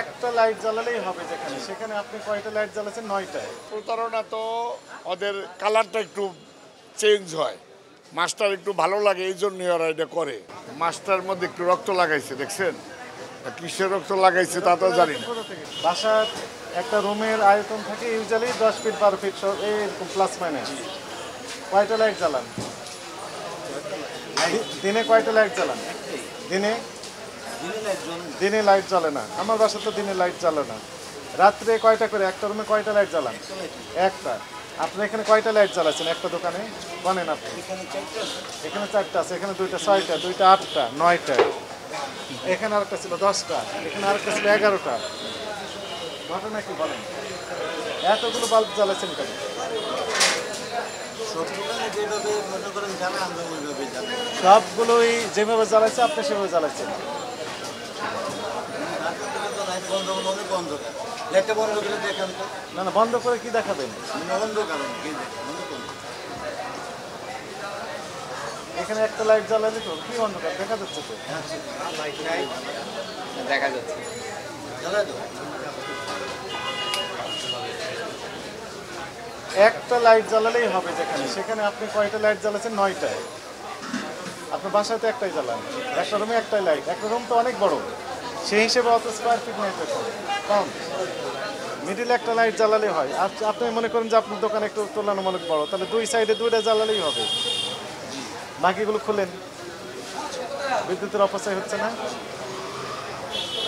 একটা লাইট জ্বালালেই হবে যেখানে, সেখানে আপনি কয়টা লাইট জ্বালাচ্ছেন? 9টায়। প্রতারণা তো ওদের কালারটা একটু চেঞ্জ হয়, মাস্টার একটু ভালো লাগে এই জন্যই ওরা এটা করে। মাস্টার মধ্যে একটু রক্ত লাগাইছে, দেখছেন কিসের রক্ত লাগাইছে তা তো জানি না। বাসার একটা রুমের আয়তন থাকে ইউজুয়ালি 10 ফিট 12 ফিট এরকম প্লাস মাইনাস। কয়টা লাইট জ্বালান দিনে? কয়টা লাইট জ্বালান দিনে? দিনে লাইট জ্বলে না, আমার বাসা তো দিনে লাইট জ্বলে না। রাত্রে কয়টা করে? একটা রুমে কয়টা লাইট জ্বালান? একটা। আপনি এখানে কয়টা লাইট জ্বালাচ্ছেন একটা দোকানে? বলেন আপনি। এখানে 4টা আছে, এখানে 2টা, 6টা, 2টা 8টা, 9টা, এখানে আরেকটা ছিল 10টা, এখানে আরেকটা ছিল 11টা। ঘটনা কি বলেন? এতগুলো বাল্ব জ্বালাচ্ছেন কেন? সবগুলোই যেভাবে জ্বালাচ্ছে আপনি সেভাবে জ্বালাচ্ছেন। না না, বন্ধ করে কি দেখাবেন? এখানে একটা লাইট জ্বালালে তো কি অন্ধকার দেখা যাচ্ছে? তো দেখা যাচ্ছে। একটা লাইট জ্বালালেই হবে যেখানে, সেখানে আপনি কয়টা লাইট জ্বালাচ্ছেন? 9টায়। আপনার বাসায় তো একটাই জ্বালান, একটা রুমে একটাই লাইট, একটা রুম তো অনেক বড়, সেই হিসেবে অত স্কোয়ার ফিট নেই, কম। মিডিলে একটা লাইট জ্বালালেই হয়। আর আপনি মনে করেন যে আপনার দোকান একটু তুলনামূলক বড়, তাহলে 2 সাইডে 2টা জ্বালালেই হবে, বাকিগুলো খুলেন। বিদ্যুতের অপচয় হচ্ছে না?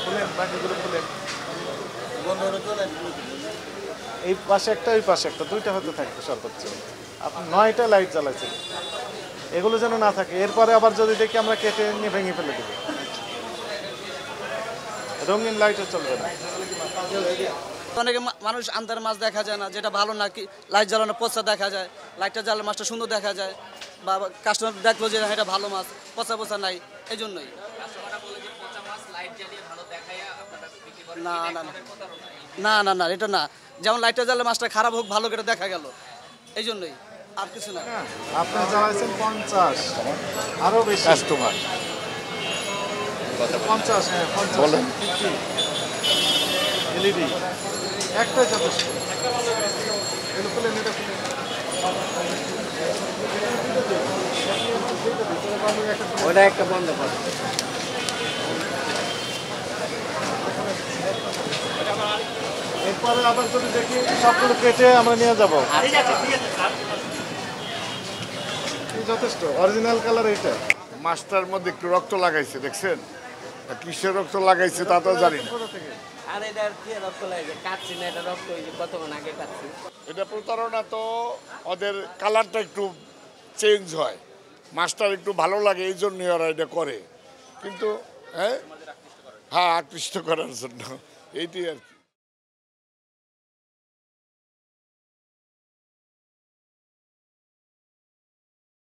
খুলেন, বাকিগুলো খুলেন। এই পাশে একটা, ওই পাশে একটা, 2টা হতে থাকবে সর্বোচ্চ। আপনি 9টা লাইট জ্বালাচ্ছেন, এগুলো যেন না থাকে। এরপরে আবার যদি দেখি আমরা কেটে নিয়ে ভেঙে ফেলে দেবো। রঙিন লাইটও চলবে না। অনেকে মানুষ আন্ধার মাছ দেখা যায় না, যেটা ভালো না, কি লাইট জ্বালানো পচা দেখা যায়। লাইটটা জ্বালানো মাছটা সুন্দর দেখা যায়, বা কাস্টমার দেখলো যে এটা ভালো মাছ, পচা পচা নাই, এই জন্যই। না না না না না, এটা না। যেমন লাইটটা জ্বালালে মাছটা খারাপ হোক ভালো এটা দেখা গেল, এই জন্যই, আর কিছু না। আপনার জ্বালাইছেন 50 আরও বেশি কাস্টমার। 50, হ্যাঁ 50 এলইডি একটা যথেষ্ট। ওটা একটা বন্ধ কর। এরপরে আবার যদি দেখি সবগুলো কেটে আমরা নিয়ে যাবো, যথেষ্ট। অরিজিনাল কালার এটা। মাছটার মধ্যে একটু রক্ত লাগাইছে, দেখছেন কিসের রক্ত লাগাইছে তা তো জানি না। আর এটা কি রক্ত লাগাইছে? কাটছি না, এটা রক্ত হইছে, কতক্ষণ আগে কাটছি। এটা প্রতারণা তো ওদের কালারটা একটু চেঞ্জ হয়, মাছটার একটু ভালো লাগে এই জন্যই ওরা এটা করে, কিন্তু হ্যাঁ আকৃষ্ট করার জন্য এইটাই আর কি।